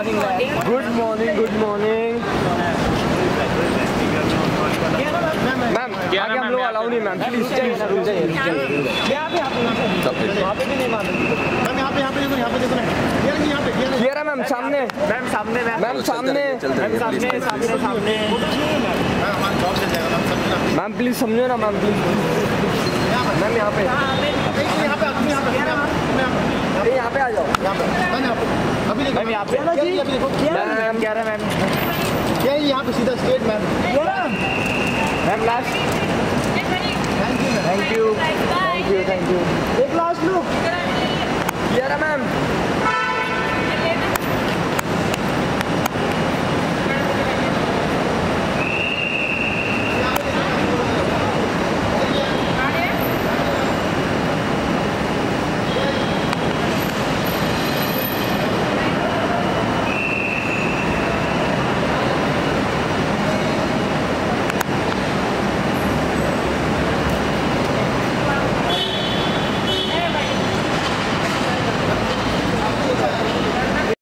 morning, ma'am. Good morning, good morning. Ma'am, आगे हम लोग अलाउ नहीं मैम, प्लीज जाइए। यहाँ पे भी नहीं मालूम। मैम यहाँ पे देखो। ये रहा मैम सामने। मैम सामने। मैम प्लीज समझो ना मैम प्लीज। मैम यहाँ पे आ जाओ। मैम क्या रहा मैम? ये यहाँ पे सीधा straight ma'am. Ma'am, last. Thank you. Thank you. Take last look. Yeah, ma'am.